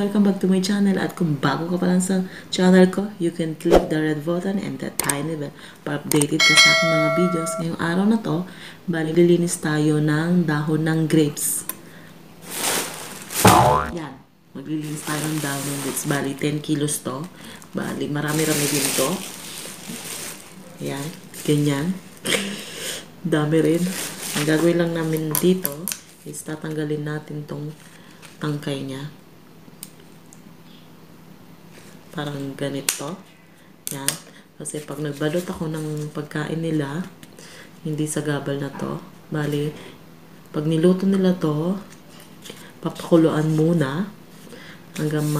Welcome back to my channel, at kung bago ka pa lang sa channel ko, you can click the red button and that tiny bell para updated ka sa aking mga videos. Ngayong araw na to, bali lilinis tayo ng dahon ng grapes. Yan, maglilinis tayo ng dahon ng grapes. Bali 10 kilos to, bali marami-rami din to. Yan, ganyan. Dami rin. Ang gagawin lang namin dito is tatanggalin natin tong tangkay niya. Parang ganito. Yan. Kasi pag nagbalot ako ng pagkain nila, hindi sa gabal na to. Bali, pag niluto nila to, papakuluan muna hanggang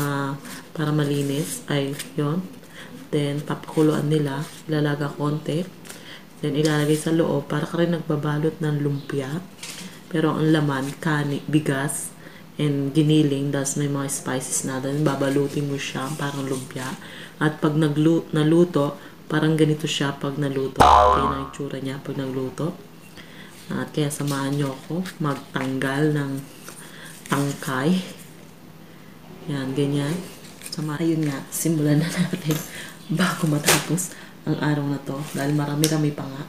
para malinis. Ay, yon. Then, papakuluan nila. Ilalaga konti. Then, ilalagay sa loob. Para ka rin nagbabalot ng lumpia. Pero ang laman, kani, bigas, and giniling, das may mga spices na doon. Babalutin mo siya, parang lumpia. At pag naluto, parang ganito siya pag naluto. Okay na yung tsura niya pag nagluto. At kaya samahan niyo ako magtanggal ng tangkay. Yan, ganyan. Samahan. Ayun nga, simulan na natin bago matapos ang araw na to. Dahil marami-rami pa nga.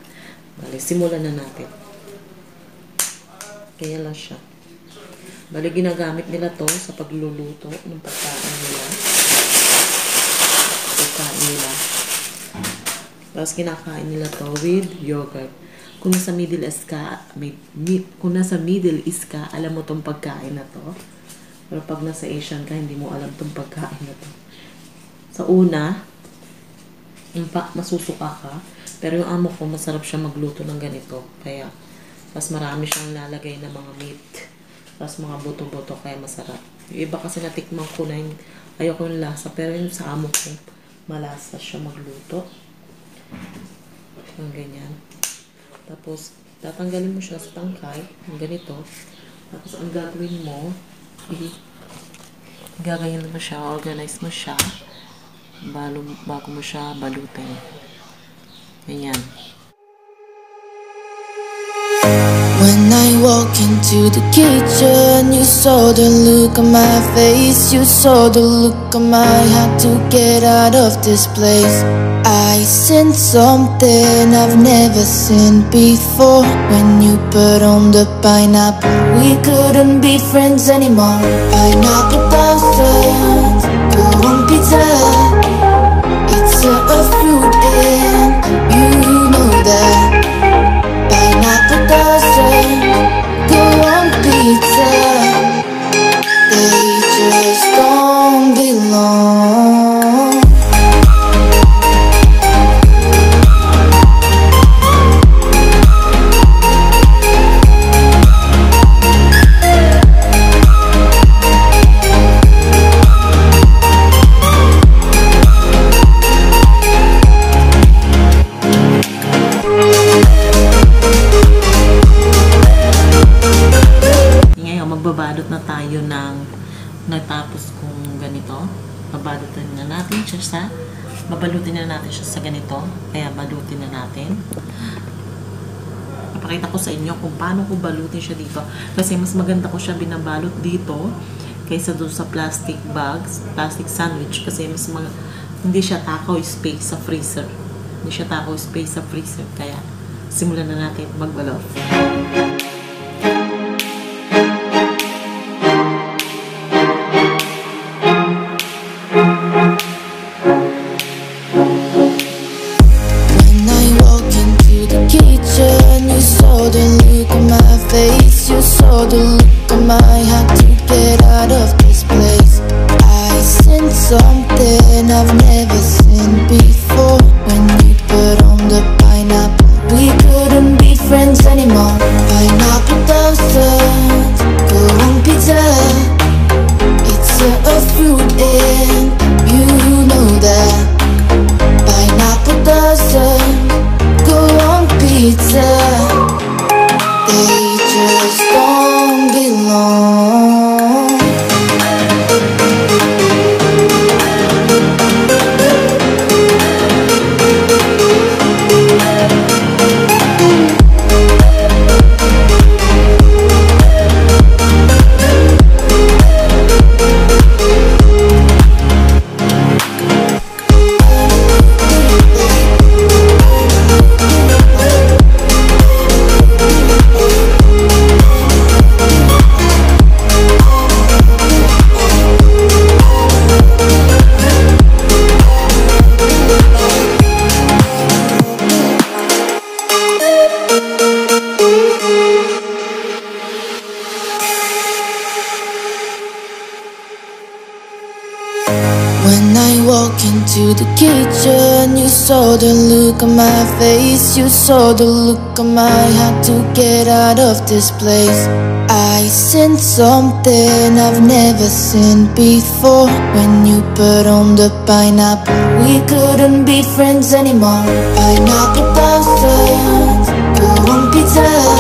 Bale, simulan na natin. Kaya lang siya. Bali, ginagamit nila to sa pagluluto ng pagkain nila. Tapos, kinakain nila to with yogurt. Kung nasa Middle East ka, alam mo tong pagkain na to. Pero pag nasa Asian ka, hindi mo alam tong pagkain na to. Sa una, masusuka ka. Pero yung amo ko, masarap siya magluto ng ganito. Kaya, mas marami siyang lalagay na mga meat. Tapos mga buto-buto, kaya masarap. Yung iba kasi natikman ko na yung ayoko yung lasa, pero yung sa amo ko malasa siya magluto. Ang ganyan. Tapos, tatanggalin mo siya sa tangkay, yung ganito. Tapos, ang gagawin mo, gagayin mo siya, organize mo siya, bago mo siya balutin. Ganyan. When I walk into the kitchen, you saw the look on my face. You saw the look on my heart to get out of this place. I sense something I've never seen before. When you put on the pineapple, we couldn't be friends anymore. Pineapple thousands, go on pizza. It's a fruit and you know that. Pineapple thousands, go on pizza. They just don't belong. Natapos kung ganito, babalutin na natin siya sa ganito. Kaya balutin na natin. Papakita ko sa inyo kung paano ko balutin siya dito. Kasi mas maganda ko siya binabalot dito kaysa doon sa plastic bags, plastic sandwich. Kasi mas hindi siya takaw space sa freezer. Kaya simulan na natin magbalot. Fruit and you know that by now. saw the look on my face, you saw the look on my heart. To get out of this place, I sense something I've never seen before. When you put on the pineapple, we couldn't be friends anymore. Pineapple pasta, you want pizza?